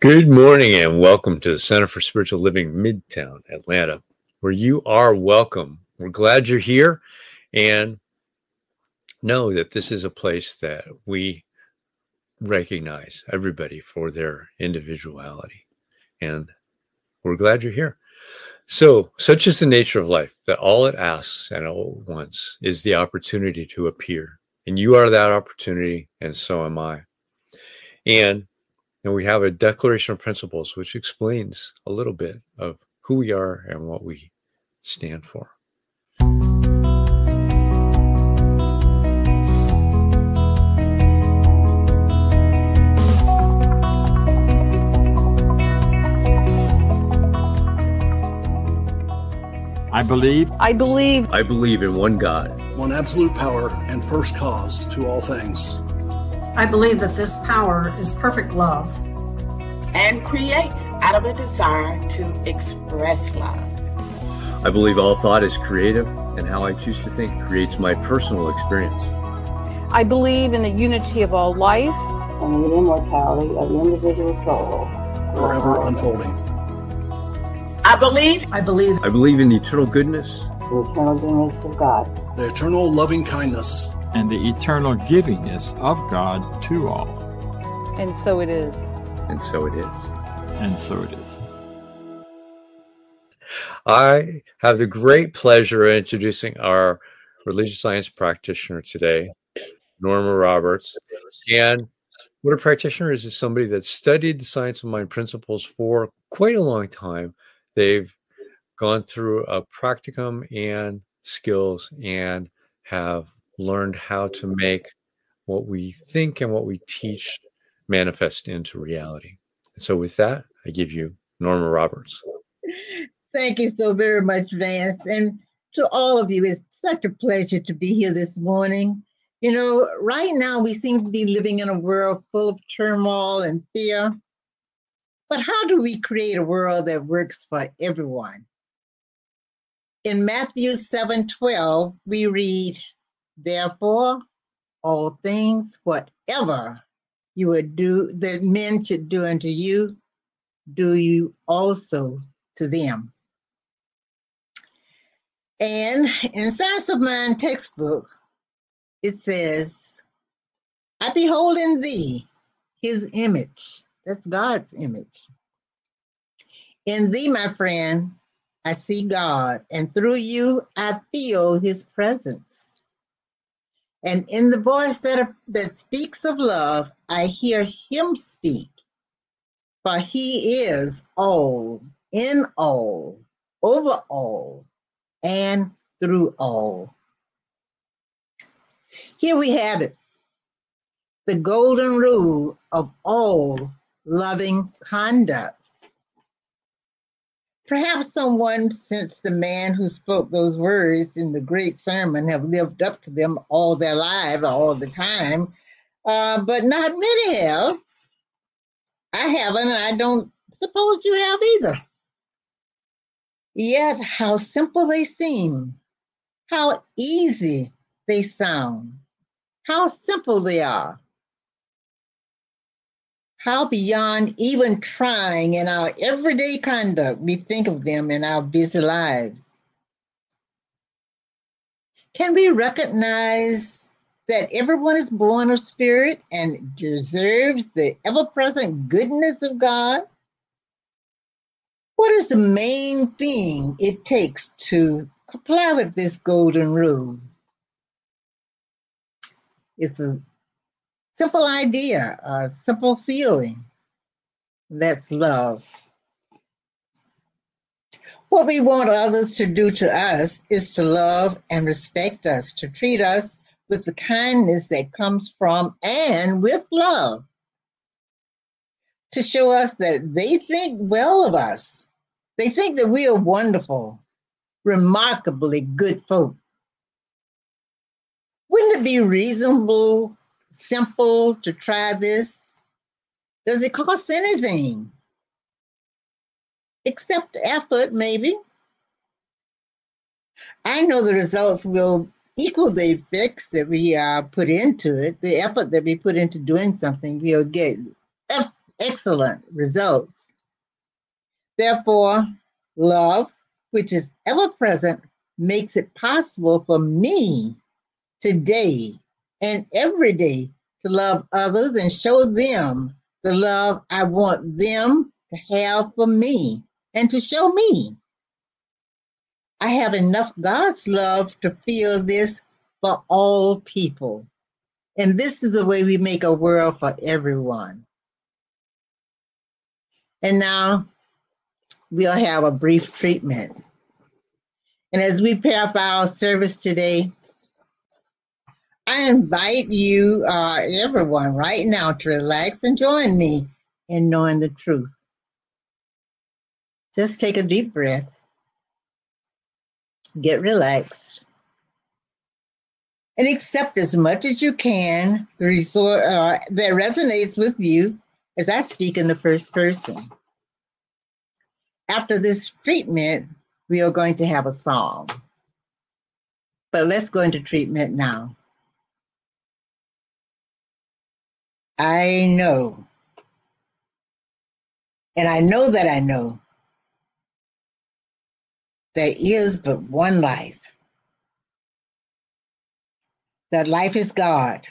Good morning and welcome to the Center for Spiritual Living, Midtown, Atlanta, where you are welcome. We're glad you're here and know that this is a place that we recognize everybody for their individuality. And we're glad you're here. So, such is the nature of life, that all it asks and all it wants is the opportunity to appear. And you are that opportunity, and so am I. And we have a declaration of principles, which explains a little bit of who we are and what we stand for. I believe in one God, one absolute power and first cause to all things. I believe that this power is perfect love and creates out of a desire to express love. I believe all thought is creative, and how I choose to think creates my personal experience. I believe in the unity of all life and the immortality of the individual soul, forever unfolding. I believe in the eternal goodness. The eternal goodness of God. The eternal loving kindness. And the eternal givingness of God to all. And so it is. And so it is. And so it is. I have the great pleasure of introducing our religious science practitioner today, Norma Roberts. And what a practitioner is somebody that studied the Science of Mind principles for quite a long time. They've gone through a practicum and skills and have learned how to make what we think and what we teach manifest into reality. And so with that, I give you Norma Roberts. Thank you so very much, Vance. And to all of you, it's such a pleasure to be here this morning. You know, right now we seem to be living in a world full of turmoil and fear. But how do we create a world that works for everyone? In Matthew 7:12, we read, "Therefore, all things, whatever you would do, that men should do unto you, do you also to them." And in Science of Mind textbook, it says, "I behold in thee his image." That's God's image. "In thee, my friend, I see God, and through you, I feel his presence. And in the voice that speaks of love, I hear him speak, for he is all, in all, over all, and through all." Here we have it, the golden rule of all loving conduct. Perhaps someone since the man who spoke those words in the great sermon have lived up to them all their lives, all the time, but not many have. I haven't, and I don't suppose you have either. Yet how simple they seem, how easy they sound, how simple they are. How beyond even trying in our everyday conduct, we think of them in our busy lives. Can we recognize that everyone is born of spirit and deserves the ever-present goodness of God? What is the main thing it takes to comply with this golden rule? It's a simple idea, a simple feeling, that's love. What we want others to do to us is to love and respect us, to treat us with the kindness that comes from and with love, to show us that they think well of us. They think that we are wonderful, remarkably good folk. Wouldn't it be reasonable, simple to try this? Does it cost anything? Except effort, maybe. I know the results will equal the effects that we put into it. The effort that we put into doing something, we'll get excellent results. Therefore, love, which is ever present, makes it possible for me today and every day to love others and show them the love I want them to have for me and to show me. I have enough God's love to feel this for all people. And this is the way we make a world for everyone. And now we'll have a brief treatment. And as we prepare for our service today, I invite you, everyone, right now to relax and join me in knowing the truth. Just take a deep breath. Get relaxed and accept as much as you can the result that resonates with you as I speak in the first person. After this treatment, we are going to have a song. But let's go into treatment now. I know. And I know that I know. There is but one life. That life is God.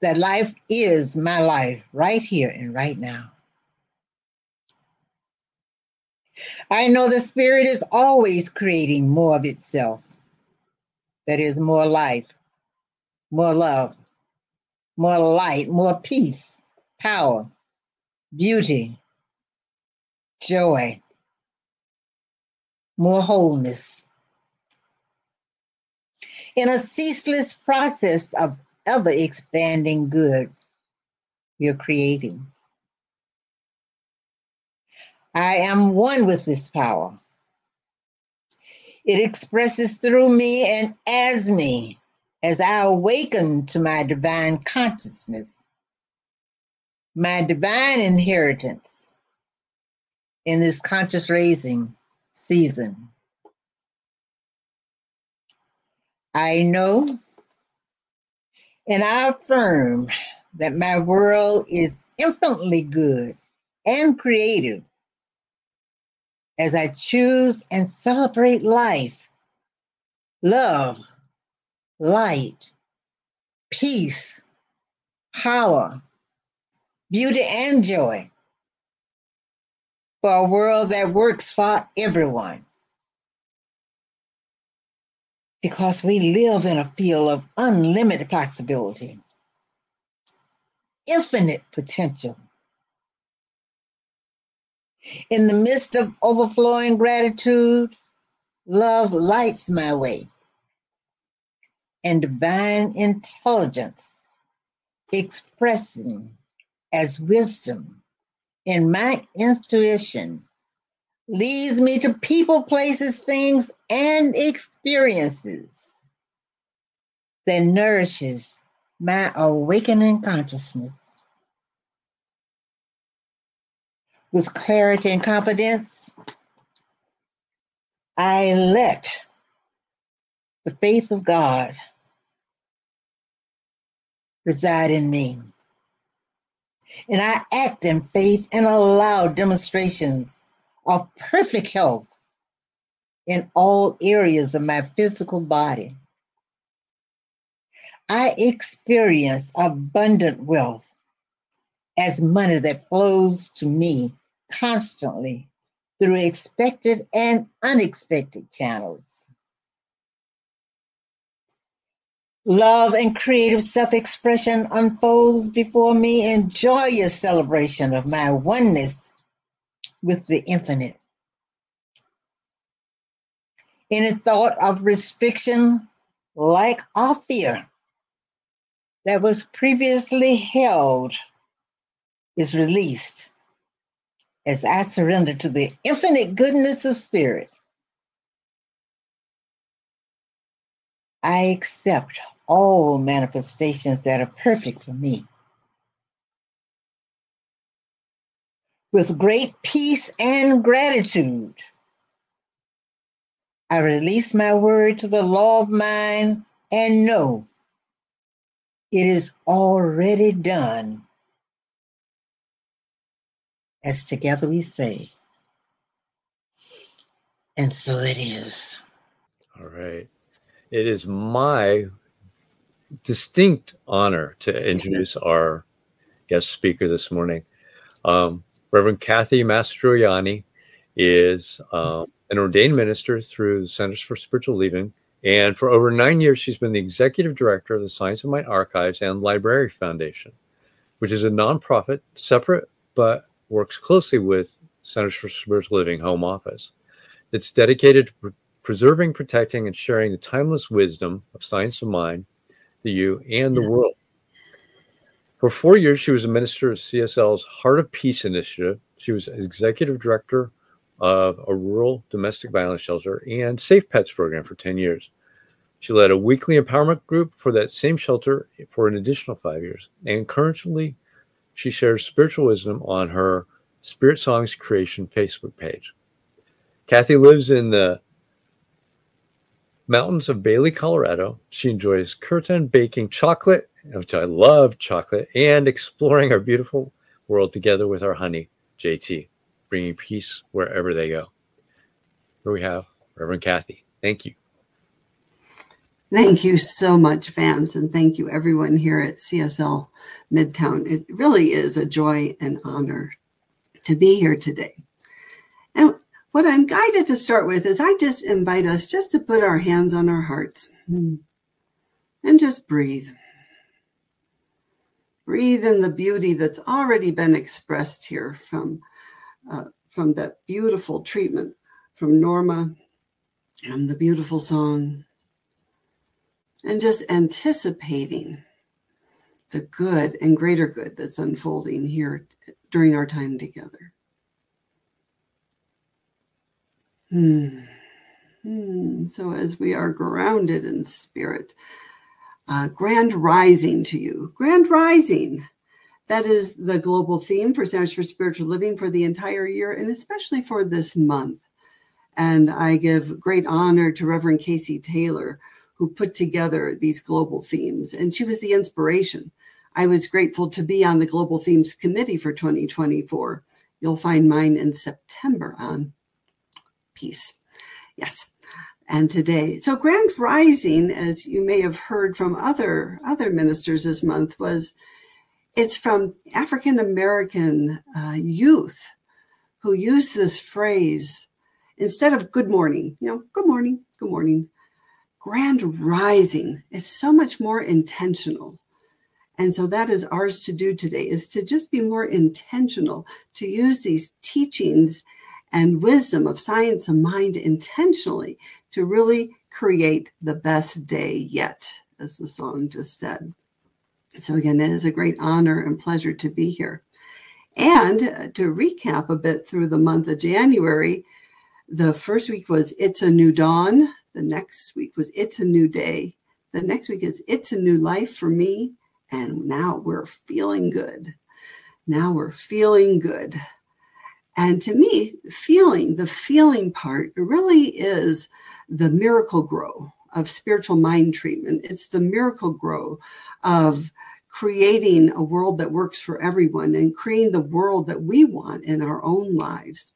That life is my life right here and right now. I know the spirit is always creating more of itself. That is more life, more love, more light, more peace, power, beauty, joy. More wholeness. In a ceaseless process of ever expanding good, you're creating. I am one with this power. It expresses through me and as me as I awaken to my divine consciousness, my divine inheritance in this conscious raising season. I know and I affirm that my world is infinitely good and creative as I choose and celebrate life, love, light, peace, power, beauty, and joy. For a world that works for everyone. Because we live in a field of unlimited possibility, infinite potential. In the midst of overflowing gratitude, love lights my way, and divine intelligence expressing as wisdom. And my intuition leads me to people, places, things, and experiences that nourishes my awakening consciousness. With clarity and confidence, I let the faith of God reside in me. And I act in faith and allow demonstrations of perfect health in all areas of my physical body. I experience abundant wealth as money that flows to me constantly through expected and unexpected channels. Love and creative self-expression unfolds before me in joyous celebration of my oneness with the infinite. Any thought of restriction, lack, or fear that was previously held is released as I surrender to the infinite goodness of spirit. I accept all manifestations that are perfect for me. With great peace and gratitude, I release my word to the law of mind and know it is already done as together we say, and so it is. All right. It is my distinct honor to introduce our guest speaker this morning. Reverend Kathy Mastroianni is an ordained minister through the Centers for Spiritual Living. And for over 9 years, she's been the executive director of the Science of Mind Archives and Library Foundation, which is a nonprofit, separate, but works closely with Centers for Spiritual Living Home Office. It's dedicated to preserving, protecting, and sharing the timeless wisdom of Science of Mind to you and the world. For 4 years, she was a minister of CSL's Heart of Peace Initiative. She was executive director of a rural domestic violence shelter and Safe Pets program for 10 years. She led a weekly empowerment group for that same shelter for an additional 5 years. And currently, she shares spiritual wisdom on her Spirit Songs Creation Facebook page. Kathy lives in the mountains of Bailey, Colorado. She enjoys curtain, baking chocolate, which I love chocolate, and exploring our beautiful world together with our honey, JT, bringing peace wherever they go. Here we have Reverend Kathy. Thank you. Thank you so much, Vance, and thank you everyone here at CSL Midtown. It really is a joy and honor to be here today. And what I'm guided to start with is I just invite us just to put our hands on our hearts and just breathe. Breathe in the beauty that's already been expressed here from that beautiful treatment from Norma and the beautiful song. And just anticipating the good and greater good that's unfolding here during our time together. So as we are grounded in spirit, grand rising to you. Grand rising. That is the global theme for Centers for Spiritual Living for the entire year, and especially for this month. And I give great honor to Reverend Casey Taylor, who put together these global themes, and she was the inspiration. I was grateful to be on the Global Themes Committee for 2024. You'll find mine in September on peace. Yes. And today, so Grand Rising, as you may have heard from other ministers this month, it's from African-American youth who use this phrase instead of good morning, good morning, good morning. Grand Rising is so much more intentional. And so that is ours to do today, is to just be more intentional, to use these teachings and wisdom of Science of Mind intentionally to really create the best day yet, as the song just said. So again, it is a great honor and pleasure to be here. And to recap a bit through the month of January, the first week was It's a New Dawn. The next week was It's a New Day. The next week is It's a New Life for Me. And now we're feeling good. Now we're feeling good. And to me, the feeling part really is the miracle grow of spiritual mind treatment. It's the miracle grow of creating a world that works for everyone and creating the world that we want in our own lives.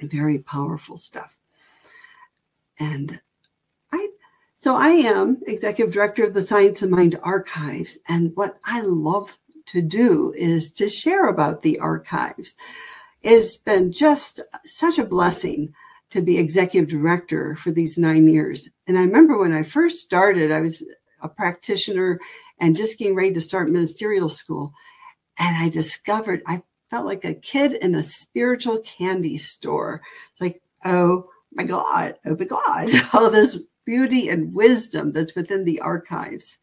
Very powerful stuff. And I am executive director of the Science of Mind Archives. And what I love to do is to share about the archives. It's been just such a blessing to be executive director for these 9 years. And I remember when I first started, I was a practitioner and just getting ready to start ministerial school. And I discovered I felt like a kid in a spiritual candy store. It's like, oh my God, all this beauty and wisdom that's within the archives.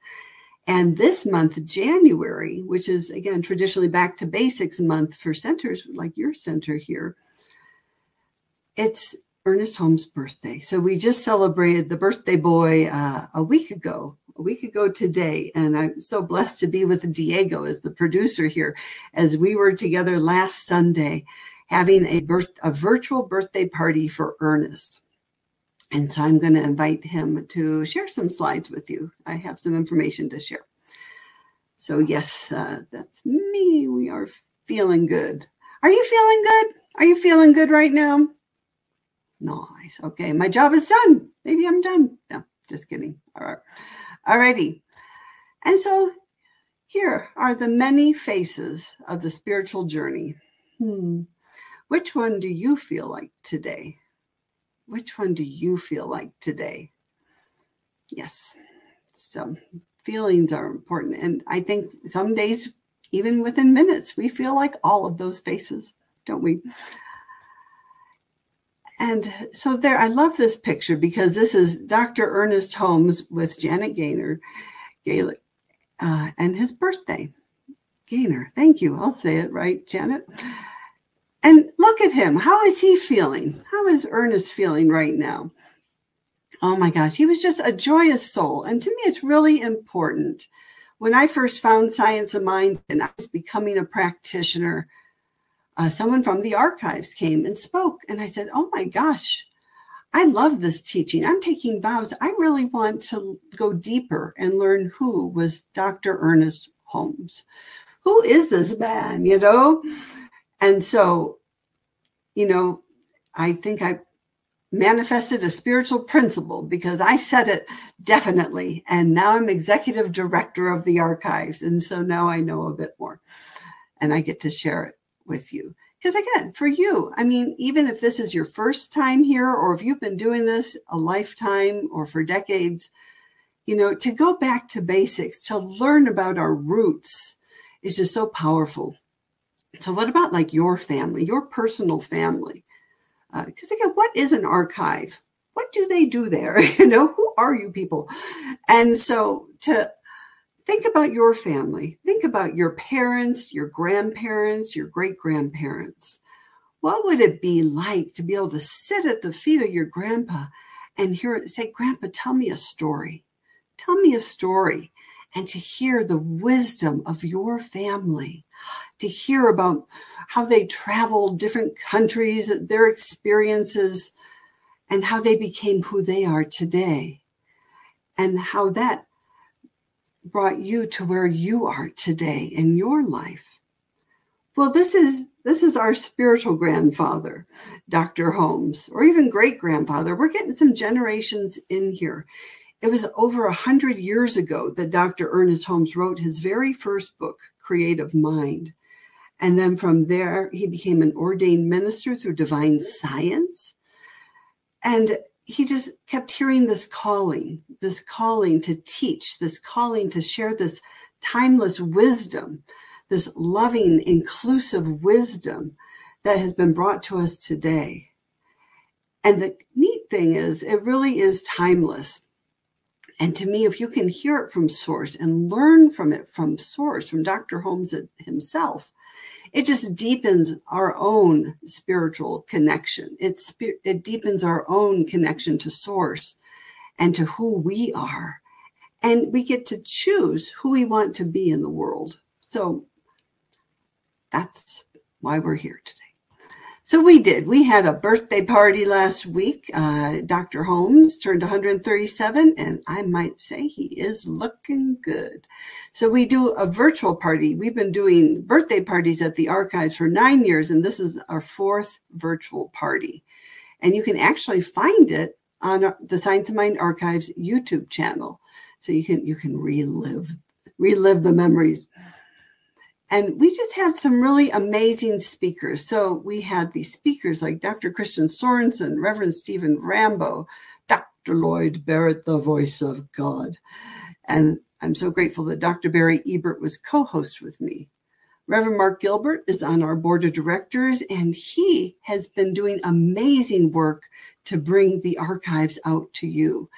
And this month, January, which is, again, traditionally back to basics month for centers like your center here, it's Ernest Holmes' birthday. So we just celebrated the birthday boy a week ago today. And I'm so blessed to be with Diego as the producer here, as we were together last Sunday having a virtual birthday party for Ernest. And so I'm going to invite him to share some slides with you. I have some information to share. So yes, that's me. We are feeling good. Are you feeling good? Are you feeling good right now? Nice. Okay, my job is done. Maybe I'm done. No, just kidding. All right. Alrighty. And so here are the many faces of the spiritual journey. Which one do you feel like today? Which one do you feel like today? Yes. So feelings are important. And I think some days, even within minutes, we feel like all of those faces, don't we? And so there, I love this picture because this is Dr. Ernest Holmes with Janet Gaynor, and his birthday. Gaynor, thank you. I'll say it right, Janet. And look at him. How is he feeling? How is Ernest feeling right now? Oh my gosh, he was just a joyous soul. And to me, it's really important. When I first found Science of Mind and I was becoming a practitioner, someone from the archives came and spoke. And I said, oh my gosh, I love this teaching. I'm taking vows. I really want to go deeper and learn who was Dr. Ernest Holmes. Who is this man, you know? And so, you know, I think I manifested a spiritual principle because I said it definitely. And now I'm executive director of the archives. And so now I know a bit more and I get to share it with you. Because again, for you, I mean, even if this is your first time here, or if you've been doing this a lifetime or for decades, you know, to go back to basics, to learn about our roots is just so powerful. So what about like your family, your personal family? Because again, what is an archive? What do they do there? You know, who are you people? And so to think about your family, think about your parents, your grandparents, your great-grandparents. What would it be like to be able to sit at the feet of your grandpa and hear it say, Grandpa, tell me a story. Tell me a story. And to hear the wisdom of your family, to hear about how they traveled different countries, their experiences, and how they became who they are today, and how that brought you to where you are today in your life. Well, this is our spiritual grandfather, Dr. Holmes, or even great-grandfather. We're getting some generations in here. It was over 100 years ago that Dr. Ernest Holmes wrote his very first book, Creative Mind. And then from there, he became an ordained minister through divine science. And he just kept hearing this calling to teach, this calling to share this timeless wisdom, this loving, inclusive wisdom that has been brought to us today. And the neat thing is, it really is timeless. And to me, if you can hear it from source and learn from it from source, from Dr. Holmes himself, it just deepens our own spiritual connection. It deepens our own connection to source and to who we are. And we get to choose who we want to be in the world. So that's why we're here today. So we did. We had a birthday party last week. Dr. Holmes turned 137, and I might say he is looking good. So we do a virtual party. We've been doing birthday parties at the archives for 9 years, and this is our 4th virtual party. And you can actually find it on the Science of Mind Archives YouTube channel. So you can relive the memories. And we just had some really amazing speakers. So we had these speakers like Dr. Christian Sorensen, Reverend Stephen Rambo, Dr. Lloyd Barrett, the voice of God. And I'm so grateful that Dr. Barry Ebert was co-host with me. Reverend Mark Gilbert is on our board of directors, and he has been doing amazing work to bring the archives out to you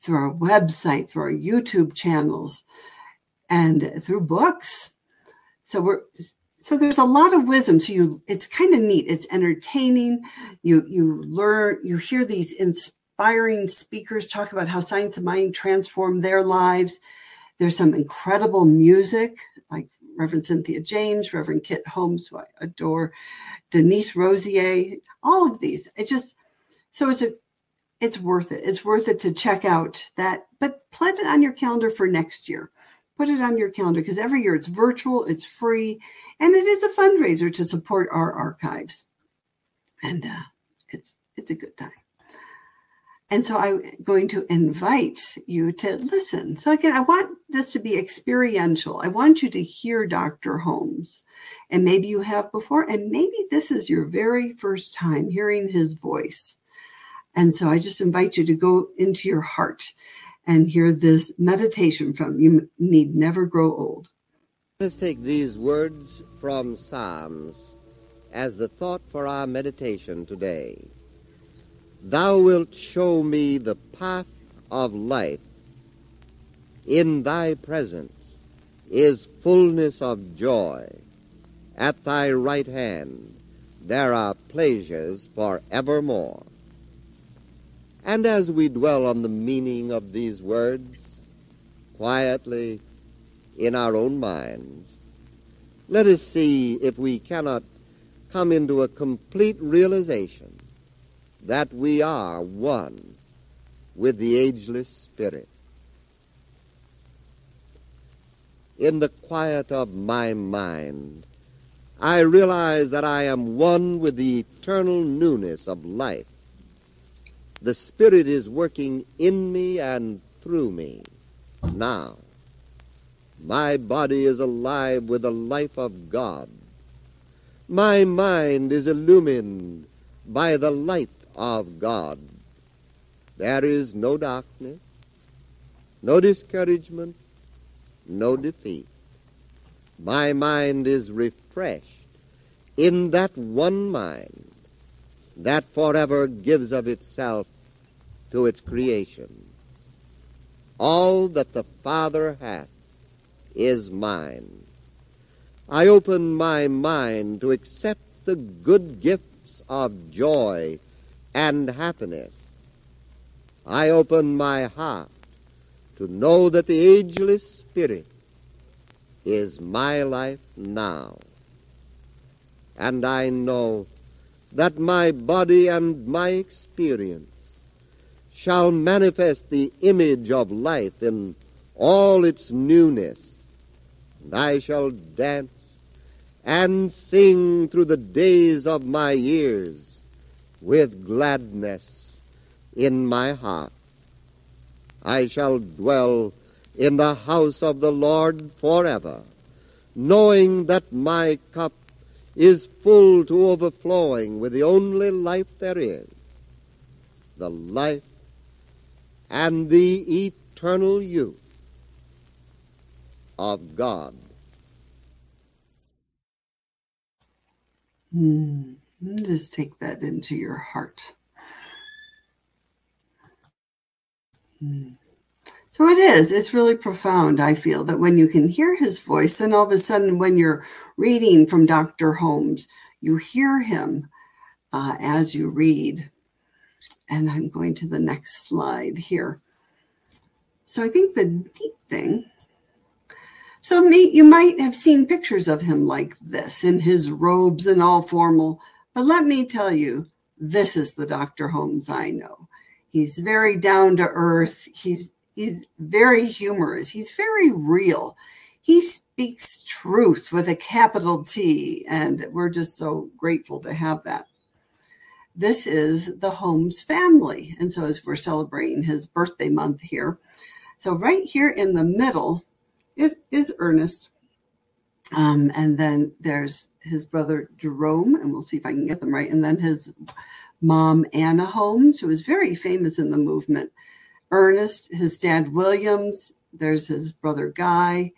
through our website, through our YouTube channels, and through books. So there's a lot of wisdom. So it's kind of neat. It's entertaining. You learn, you hear these inspiring speakers talk about how Science of Mind transformed their lives. There's some incredible music, like Reverend Cynthia James, Reverend Kit Holmes, who I adore, Denise Rosier, all of these. It's just, so it's worth it. It's worth it to check out that, but plan it on your calendar for next year. Put it on your calendar because every year it's virtual, it's free, And it is a fundraiser to support our archives. And it's a good time. And so I'm going to invite you to listen. So again, I want this to be experiential. I want you to hear Dr. Holmes. And maybe you have before, and maybe this is your very first time hearing his voice. And so I just invite you to go into your heart and hear this meditation from You Need Never Grow Old. Let us take these words from Psalms as the thought for our meditation today. Thou wilt show me the path of life. In thy presence is fullness of joy. At thy right hand there are pleasures forevermore. And as we dwell on the meaning of these words, quietly in our own minds, let us see if we cannot come into a complete realization that we are one with the ageless spirit. In the quiet of my mind, I realize that I am one with the eternal newness of life. The spirit is working in me and through me now. My body is alive with the life of God. My mind is illumined by the light of God. There is no darkness, no discouragement, no defeat. My mind is refreshed in that one mind that forever gives of itself to its creation. All that the Father hath is mine. I open my mind to accept the good gifts of joy and happiness. I open my heart to know that the ageless spirit is my life now. And I know that my body and my experience shall manifest the image of life in all its newness. And I shall dance and sing through the days of my years with gladness in my heart. I shall dwell in the house of the Lord forever, knowing that my cup is full to overflowing with the only life there is, the life and the eternal youth of God. Just take that into your heart. So it's really profound. I feel that when you can hear his voice, then all of a sudden when you're reading from Dr. Holmes, you hear him as you read. And I'm going to the next slide here. So I think the neat thing, you might have seen pictures of him like this in his robes and all formal. But let me tell you, this is the Dr. Holmes I know. He's very down to earth. He's very humorous. He's very real. He speaks truth with a capital T, and we're just so grateful to have that. This is the Holmes family. And so as we're celebrating his birthday month here, so right here in the middle, it is Ernest. And then there's his brother Jerome, and we'll see if I can get them right, and then his mom Anna Holmes, who was very famous in the movement, Ernest, his dad Williams, there's his brother Guy,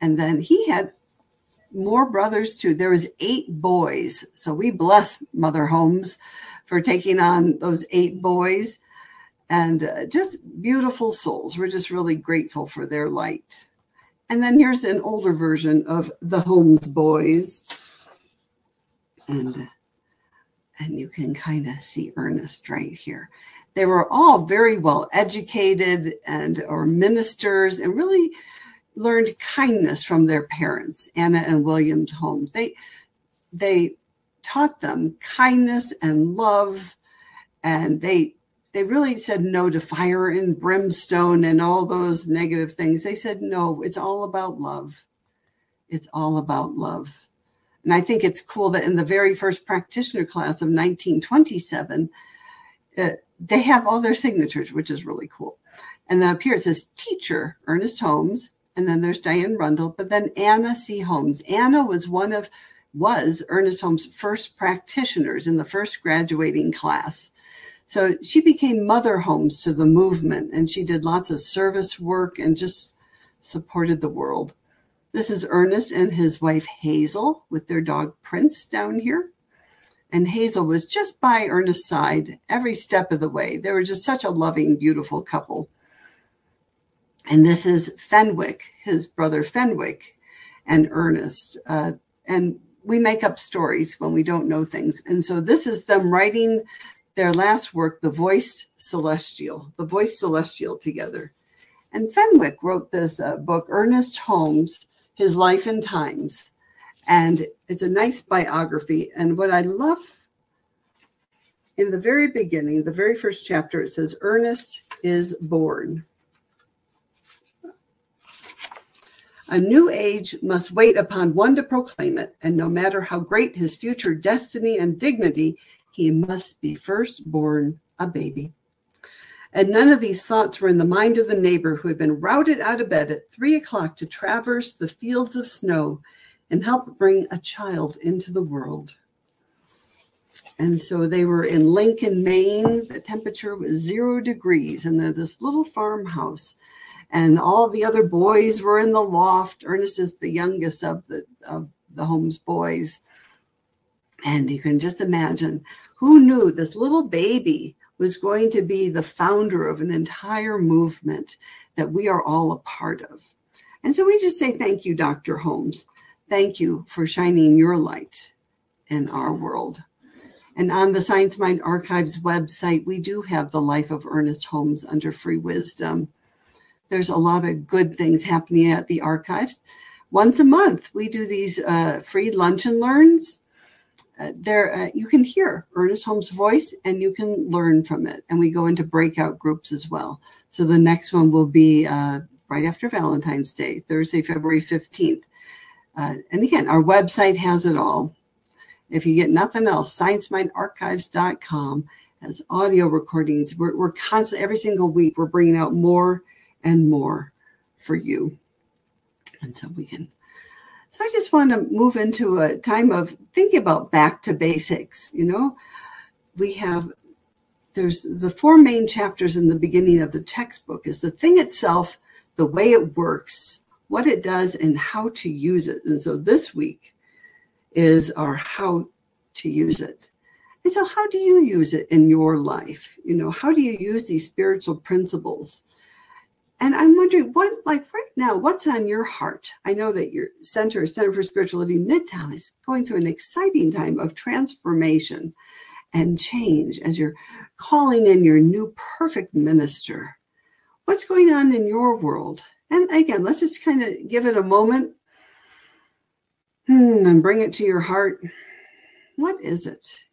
and then he had more brothers too. There was 8 boys, so we bless Mother Holmes for taking on those 8 boys, and just beautiful souls. We're just really grateful for their light. And then here's an older version of the Holmes boys. And you can kind of see Ernest right here. They were all very well educated or ministers, and really learned kindness from their parents, Anna and William Holmes. They taught them kindness and love, and they really said no to fire and brimstone and all those negative things. They said, no, it's all about love. It's all about love. And I think it's cool that in the very first practitioner class of 1927, they have all their signatures, which is really cool. And then up here it says teacher, Ernest Holmes. And then there's Diane Rundle, but then Anna C. Holmes. Anna was was Ernest Holmes' first practitioners in the first graduating class. So she became Mother Holmes to the movement, and she did lots of service work and just supported the world. This is Ernest and his wife Hazel with their dog Prince down here. And Hazel was just by Ernest's side every step of the way. They were just such a loving, beautiful couple. And this is Fenwick, his brother Fenwick, and Ernest. And we make up stories when we don't know things. And so this is them writing their last work, The Voice Celestial together. And Fenwick wrote this book, Ernest Holmes, His Life and Times. And it's a nice biography. And what I love, in the very beginning, the very first chapter, it says, Ernest is born. A new age must wait upon one to proclaim it, and no matter how great his future destiny and dignity, he must be first born a baby. And none of these thoughts were in the mind of the neighbor who had been routed out of bed at 3 o'clock to traverse the fields of snow and help bring a child into the world. And so they were in Lincoln, Maine. The temperature was 0 degrees, and they're this little farmhouse. And all the other boys were in the loft. Ernest is the youngest of the Holmes boys. And you can just imagine, who knew this little baby was going to be the founder of an entire movement that we are all a part of. And so we just say, thank you, Dr. Holmes. Thank you for shining your light in our world. And on the Science Mind Archives website, we do have the life of Ernest Holmes under free wisdom. There's a lot of good things happening at the archives. Once a month, we do these free lunch and learns. You can hear Ernest Holmes' voice, and you can learn from it. And we go into breakout groups as well. So the next one will be right after Valentine's Day, Thursday, February 15th. And again, our website has it all. If you get nothing else, ScienceMindArchives.com has audio recordings. We're constantly, every single week, we're bringing out more and more for you. And so we can. So I just want to move into a time of thinking about back to basics. You know, there's the four main chapters in the beginning of the textbook is the thing itself, the way it works, what it does, and how to use it. And so this week is our how to use it. And so how do you use it in your life? You know, how do you use these spiritual principles? And I'm wondering, right now, what's on your heart? I know that your Center for Spiritual Living Midtown is going through an exciting time of transformation and change as you're calling in your new perfect minister. What's going on in your world? And again, let's just kind of give it a moment and bring it to your heart. What is it?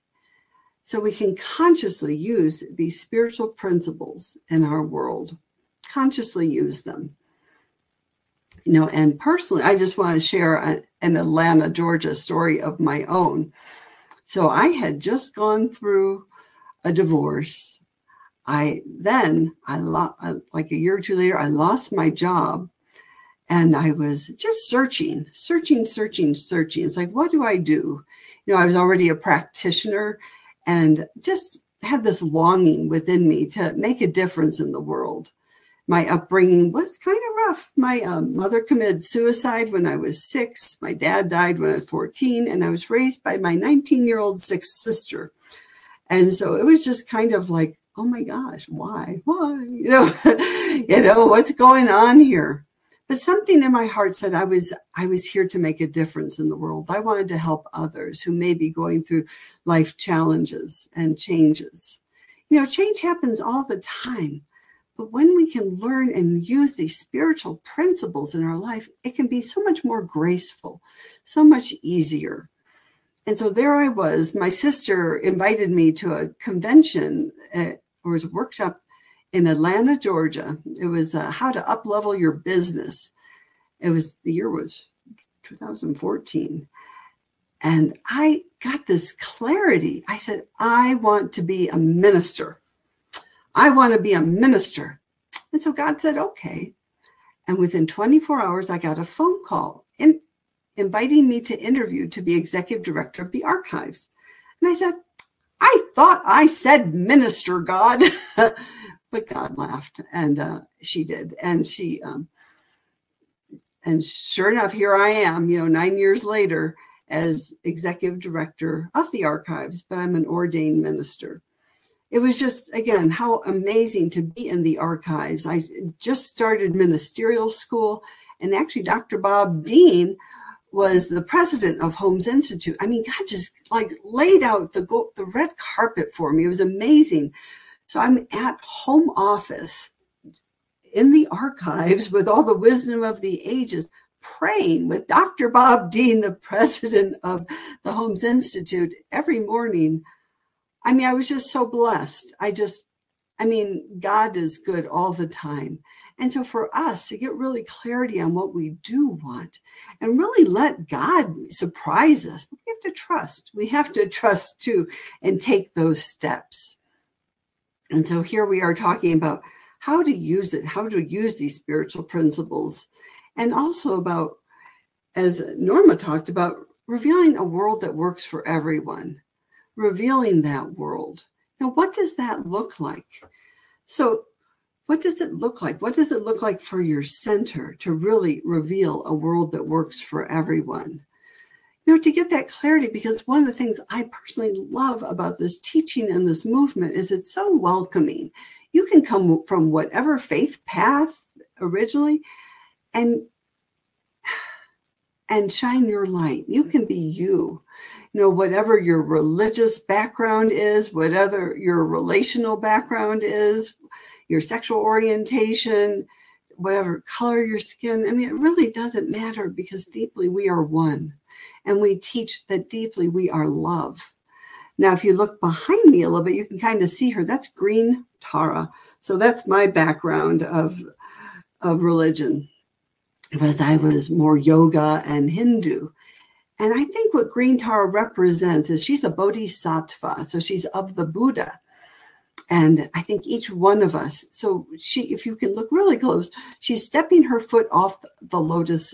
So we can consciously use these spiritual principles in our world. Consciously use them. You know, and personally, I just want to share an Atlanta, Georgia story of my own. So I had just gone through a divorce. Like a year or two later, I lost my job, and I was just searching. It's like, what do I do? You know, I was already a practitioner and just had this longing within me to make a difference in the world. My upbringing was kind of rough. My mother committed suicide when I was 6. My dad died when I was 14, and I was raised by my 19-year-old 6th sister. And so it was just kind of like, oh my gosh, why? You know, what's going on here? But something in my heart said I was here to make a difference in the world. I wanted to help others who may be going through life challenges and changes. You know, change happens all the time. But when we can learn and use these spiritual principles in our life, it can be so much more graceful, so much easier. And so there I was. My sister invited me to a convention or a workshop in Atlanta, Georgia. It was how to up-level your business. The year was 2014. And I got this clarity. I said, I want to be a minister. I want to be a minister. And so God said, okay. And within 24 hours, I got a phone call inviting me to interview to be executive director of the archives. And I said, I thought I said minister, God. But God laughed, and she did. And she, and sure enough, here I am, you know, 9 years later as executive director of the archives, but I'm an ordained minister. It was just, again, how amazing to be in the archives. I just started ministerial school, and actually Dr. Bob Dean was the president of Holmes Institute. I mean, God just like laid out the red carpet for me. It was amazing. So I'm at home office in the archives with all the wisdom of the ages, praying with Dr. Bob Dean, the president of the Holmes Institute, every morning. I mean, I was just so blessed. I mean, God is good all the time. And so for us to get really clarity on what we do want and really let God surprise us, we have to trust. We have to trust too and take those steps. And so here we are talking about how to use it, how to use these spiritual principles. And also about, as Norma talked about, revealing a world that works for everyone. Revealing that world. Now, what does that look like? So what does it look like? What does it look like for your center to really reveal a world that works for everyone? You know, to get that clarity, because one of the things I personally love about this teaching and this movement is it's so welcoming. You can come from whatever faith path originally and shine your light. You can be you. You know, whatever your religious background is, whatever your relational background is, your sexual orientation, whatever color your skin. I mean, it really doesn't matter, because deeply we are one. And we teach that deeply we are love. Now, if you look behind me a little bit, you can kind of see her. That's Green Tara. So that's my background of religion, because I was more yoga and Hindu. And I think what Green Tara represents is she's a Bodhisattva, so she's of the Buddha. And I think each one of us, so she, if you can look really close, she's stepping her foot off the lotus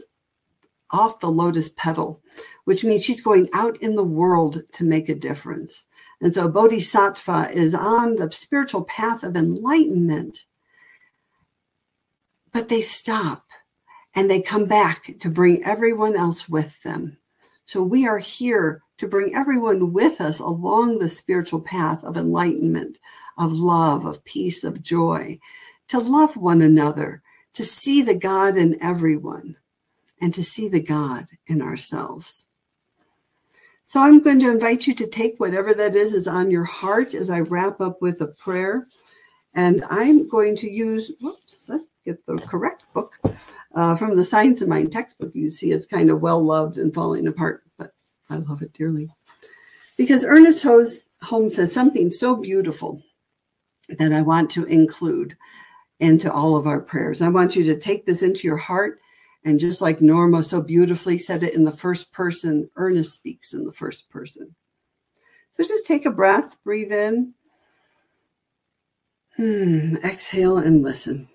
petal, which means she's going out in the world to make a difference. And so Bodhisattva is on the spiritual path of enlightenment, but they stop and they come back to bring everyone else with them. So we are here to bring everyone with us along the spiritual path of enlightenment, of love, of peace, of joy, to love one another, to see the God in everyone, and to see the God in ourselves. So I'm going to invite you to take whatever that is on your heart as I wrap up with a prayer. And I'm going to use, whoops, let's get the correct book. From the Science of Mind textbook, you see it's kind of well-loved and falling apart, but I love it dearly. Because Ernest Holmes says something so beautiful that I want to include into all of our prayers. I want you to take this into your heart, and just like Norma so beautifully said it in the first person, Ernest speaks in the first person. So just take a breath, breathe in, exhale and listen.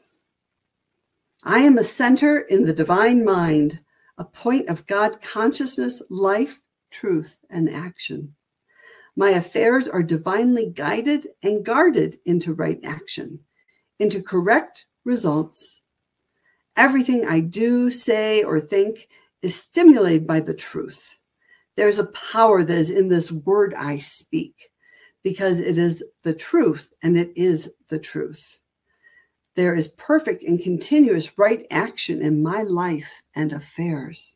I am a center in the divine mind, a point of God consciousness, life, truth, and action. My affairs are divinely guided and guarded into right action, into correct results. Everything I do, say, or think is stimulated by the truth. There's a power that is in this word I speak, because it is the truth, and it is the truth. There is perfect and continuous right action in my life and affairs.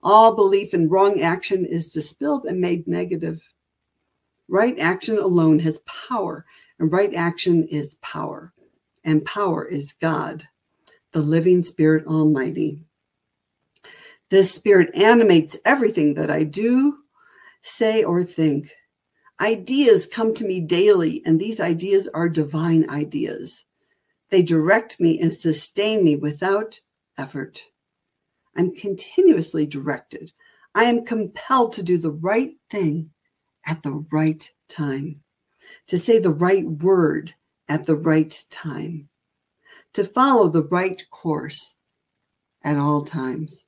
All belief in wrong action is dispelled and made negative. Right action alone has power, and right action is power, and power is God, the living Spirit Almighty. This Spirit animates everything that I do, say, or think. Ideas come to me daily, and these ideas are divine ideas. They direct me and sustain me without effort. I'm continuously directed. I am compelled to do the right thing at the right time, to say the right word at the right time, to follow the right course at all times.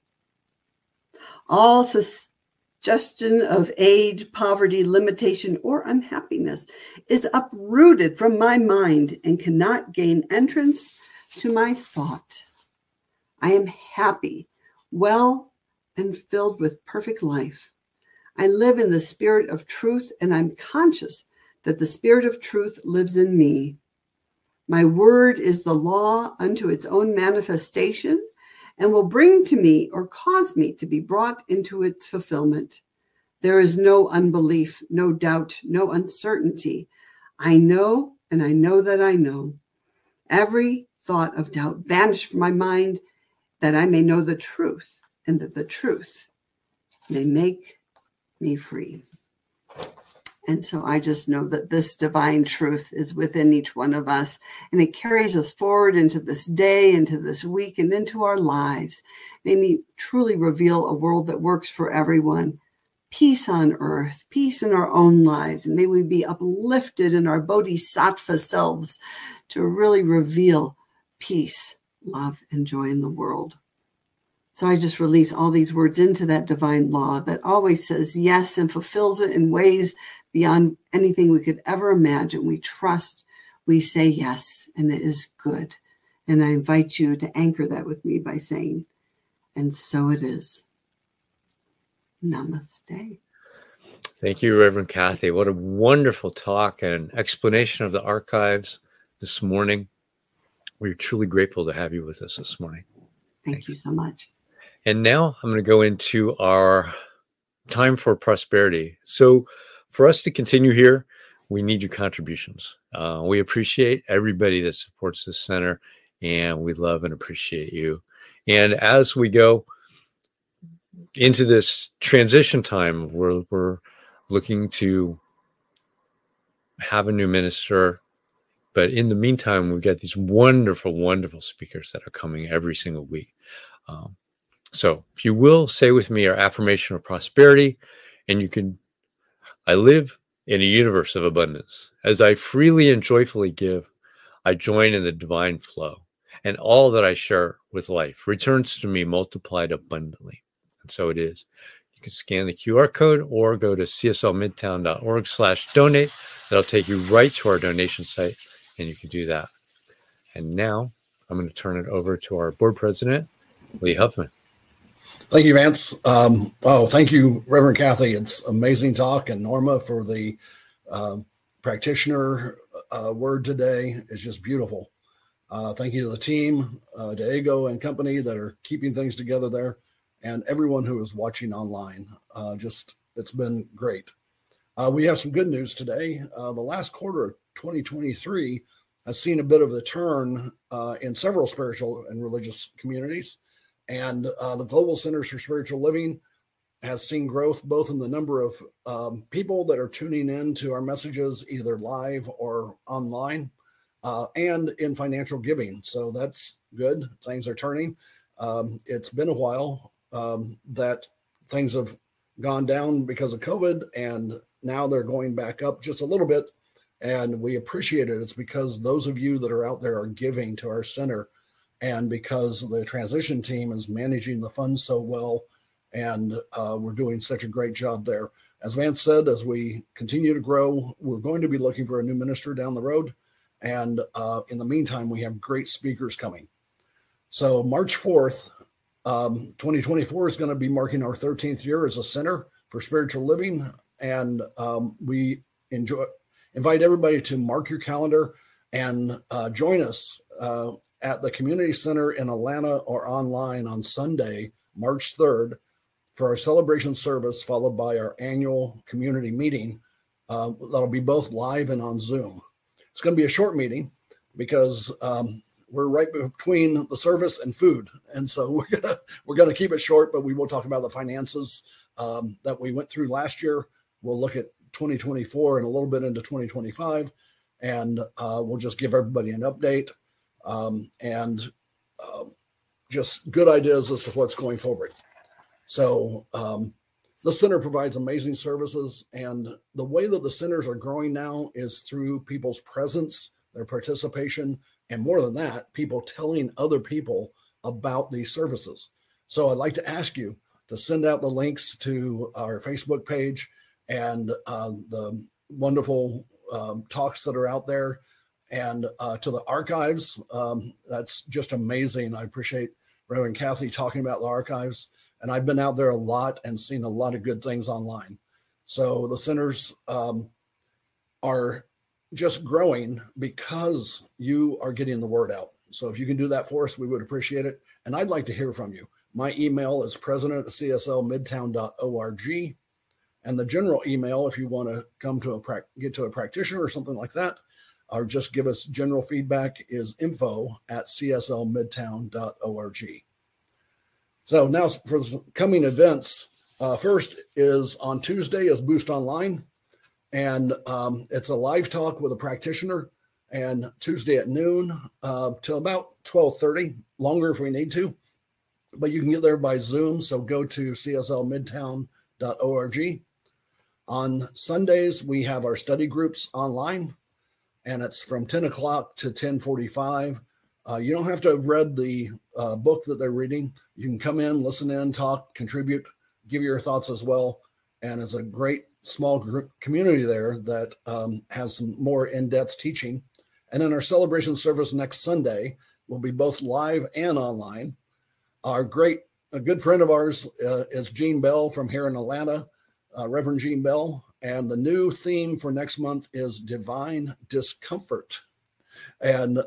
All suggestion of age, poverty, limitation, or unhappiness is uprooted from my mind and cannot gain entrance to my thought. I am happy, well, and filled with perfect life. I live in the spirit of truth, and I'm conscious that the spirit of truth lives in me. My word is the law unto its own manifestation and will bring to me or cause me to be brought into its fulfillment. There is no unbelief, no doubt, no uncertainty. I know, and I know that I know. Every thought of doubt vanished from my mind, that I may know the truth, and that the truth may make me free. And so I just know that this divine truth is within each one of us, and it carries us forward into this day, into this week, and into our lives. May me truly reveal a world that works for everyone. Peace on earth, peace in our own lives, and may we be uplifted in our bodhisattva selves to really reveal peace, love, and joy in the world. So I just release all these words into that divine law that always says yes and fulfills it in ways beyond anything we could ever imagine. We trust, we say yes, and it is good. And I invite you to anchor that with me by saying, and so it is. Namaste. Thank you, Reverend Kathy. What a wonderful talk and explanation of the archives this morning. We're truly grateful to have you with us this morning. Thank you so much. And now I'm going to go into our time for prosperity. So for us to continue here, we need your contributions. We appreciate everybody that supports this center, and we love and appreciate you. And as we go into this transition time, we're looking to have a new minister. But in the meantime, we've got these wonderful, wonderful speakers that are coming every single week. So if you will, say with me our affirmation of prosperity, and you can, I live in a universe of abundance. As I freely and joyfully give, I join in the divine flow, and all that I share with life returns to me multiplied abundantly. And so it is. You can scan the QR code or go to cslmidtown.org/donate. That'll take you right to our donation site. And you can do that. And now I'm going to turn it over to our board president, Lee Huffman. Thank you, Vance. Thank you, Reverend Kathy. It's amazing talk. And Norma, for the practitioner word today, is just beautiful. Thank you to the team, Diego and company, that are keeping things together there, and everyone who is watching online. It's been great. We have some good news today. The last quarter of 2023 has seen a bit of a turn in several spiritual and religious communities. And the Global Centers for Spiritual Living has seen growth both in the number of people that are tuning in to our messages, either live or online, and in financial giving. So that's good. Things are turning. It's been a while that things have gone down because of COVID, and now they're going back up just a little bit. And we appreciate it. It's because those of you that are out there are giving to our center, and because the transition team is managing the funds so well, and we're doing such a great job there. As Vance said, as we continue to grow, we're going to be looking for a new minister down the road. And in the meantime, we have great speakers coming. So March 4th, 2024 is going to be marking our 13th year as a Center for Spiritual Living. And we invite everybody to mark your calendar and join us at the Community Center in Atlanta or online on Sunday, March 3rd, for our celebration service, followed by our annual community meeting. That'll be both live and on Zoom. It's going to be a short meeting because we're right between the service and food. And so we're gonna keep it short, but we will talk about the finances that we went through last year. We'll look at 2024 and a little bit into 2025, and we'll just give everybody an update and just good ideas as to what's going forward. So The center provides amazing services, and the way that the centers are growing now is through people's presence, their participation, and more than that, people telling other people about these services. So I'd like to ask you to send out the links to our Facebook page and the wonderful talks that are out there, and to the archives. That's just amazing. I appreciate Reverend Kathy talking about the archives, and I've been out there a lot and seen a lot of good things online. So the centers are just growing because you are getting the word out. So if you can do that for us, we would appreciate it. And I'd like to hear from you. My email is president@cslmidtown.org. And the general email, if you want to come to get to a practitioner or something like that, or just give us general feedback, is info@cslmidtown.org. So now for coming events, first is on Tuesday is Boost Online. And it's a live talk with a practitioner, and Tuesday at noon till about 12:30, longer if we need to. But you can get there by Zoom, so go to cslmidtown.org. On Sundays, we have our study groups online, and it's from 10 o'clock to 10:45. You don't have to have read the book that they're reading. You can come in, listen in, talk, contribute, give your thoughts as well. And it's a great small group community there that has some more in-depth teaching. And then our celebration service next Sunday will be both live and online. Our good friend of ours is Gene Bell from here in Atlanta, Reverend Gene Bell. And the new theme for next month is Divine Discomfort. And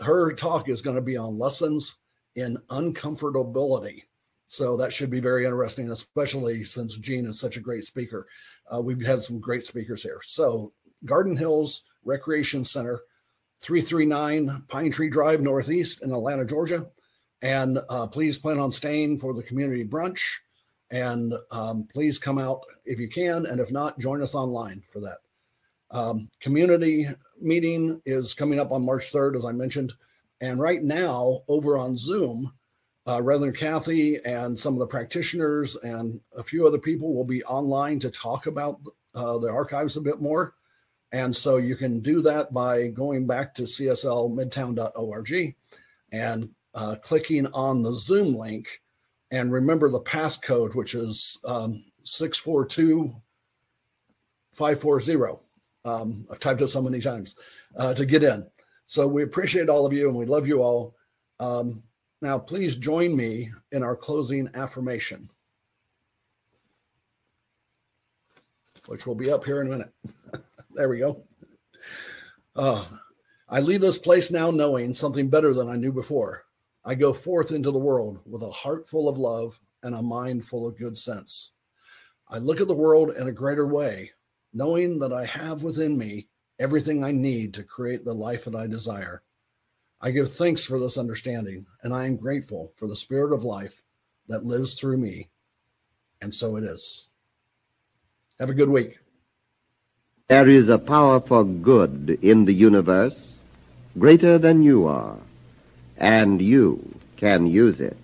her talk is going to be on lessons in uncomfortability. So that should be very interesting, especially since Gene is such a great speaker. We've had some great speakers here. So Garden Hills Recreation Center, 339 Pine Tree Drive Northeast in Atlanta, Georgia. And please plan on staying for the community brunch. And please come out if you can. And if not, join us online for that. Community meeting is coming up on March 3rd, as I mentioned. And right now, over on Zoom, Reverend Kathy and some of the practitioners and a few other people will be online to talk about the archives a bit more. And so you can do that by going back to cslmidtown.org and clicking on the Zoom link. And remember the passcode, which is 642-540. I've typed it so many times to get in. So we appreciate all of you, and we love you all. Now, please join me in our closing affirmation, which will be up here in a minute. There we go. I leave this place now knowing something better than I knew before. I go forth into the world with a heart full of love and a mind full of good sense. I look at the world in a greater way, knowing that I have within me everything I need to create the life that I desire. I give thanks for this understanding, and I am grateful for the spirit of life that lives through me. And so it is. Have a good week. There is a power for good in the universe greater than you are, and you can use it.